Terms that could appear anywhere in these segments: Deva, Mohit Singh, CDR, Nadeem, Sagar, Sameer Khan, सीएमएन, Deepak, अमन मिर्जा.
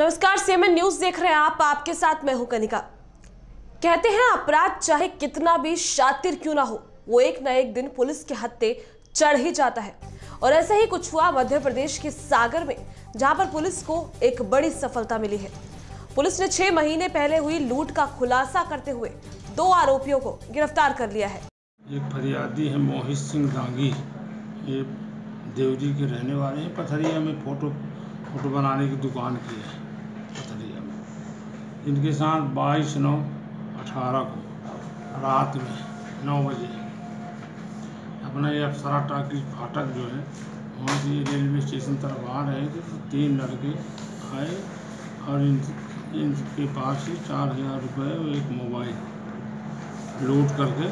नमस्कार, सीएमएन news देख रहे हैं आप, आपके साथ मैं हूं कनिका। कहते हैं अपराध चाहे कितना भी शातिर क्यों ना हो, वो एक ना एक दिन पुलिस के हत्थे चढ़ ही जाता है। और ऐसा ही कुछ हुआ मध्य प्रदेश के सागर में, जहां पर पुलिस को एक बड़ी सफलता मिली है। पुलिस ने 6 महीने पहले हुई लूट का खुलासा करते हुए 2 आरोपियों को गिरफ्तार कर लिया है। एक फरियादी है मोहित सिंह दांगी, ये देवजी के रहने वाले हैं। पथरिया में फोटो बनाने की दुकान की है पथरिया में। इनके साथ 22/9/18 को रात में 9 बजे अपना ये अप्सरा टाकी फाटक जो है वहाँ से रेलवे स्टेशन तरफ आ रहे थे तो 3 लड़के आए और इनके पास से 4000 रुपये और एक मोबाइल लूट करके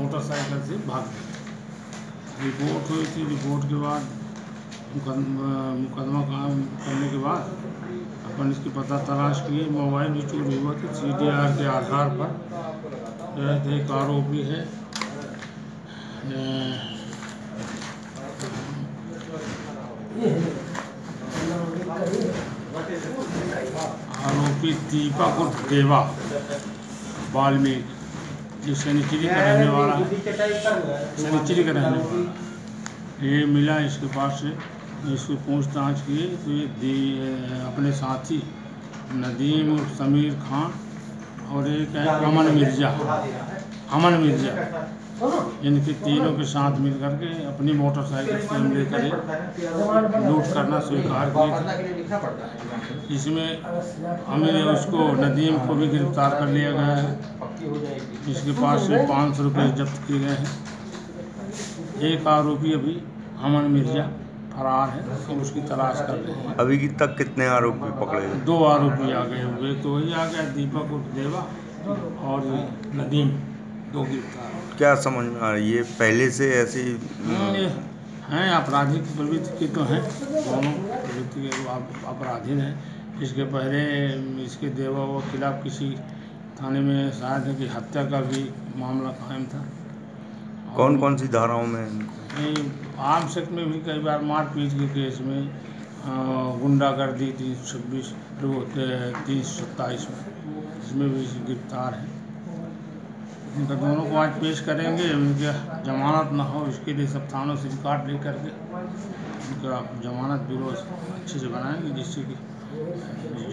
मोटरसाइकिल से भाग गए। रिपोर्ट हुई थी, रिपोर्ट के बाद मुकदमा कायम करने के बाद अपन इसकी पता तलाश किए। मोबाइल भी चोरी हुआ था। CDR के आधार पर जो है एक आरोपी है आरोपी दीपक और देवा वाल्मीकि, जो सैनिचरी का रहने वाला ये मिला। इसके पास से इसको पूछताछ किए तो ये अपने साथी नदीम और समीर खान और एक अमन मिर्जा इनके तीनों के साथ मिल करके अपनी मोटरसाइकिल से हमले करे लूट करना स्वीकार किए। इसमें हमें उसको नदीम को भी गिरफ्तार कर लिया गया है। इसके पास से 500 रुपये जब्त किए गए हैं। एक आरोपी अभी अमन मिर्जा फरार है, तो उसकी तलाश कर रहे हैं। अभी तक कितने आरोपी पकड़े? 2 आरोपी आ गए हुए, तो वही आ गया दीपक और देवा और नदीम, 2 गिरफ्तार। क्या समझ में आ रहा है, ये पहले से ऐसी हैं आपराधिक प्रवृत्ति के तो हैं, दोनों प्रवृत्ति के अपराधी हैं। इसके पहले इसके देवा के खिलाफ किसी थाने में शायद है कि हत्या का भी मामला कायम था। कौन सी धाराओं में? आम सेक्ट में भी कई बार मारपीट के केस में, गुंडागर्दी 326 327 में, इसमें भी गिरफ्तार है। इनका दोनों को आज पेश करेंगे। उनके जमानत ना हो इसके लिए सब थानों से रिकॉर्ड ले करके उनका जमानत ब्यूरो अच्छे से बनाएंगे, जिससे कि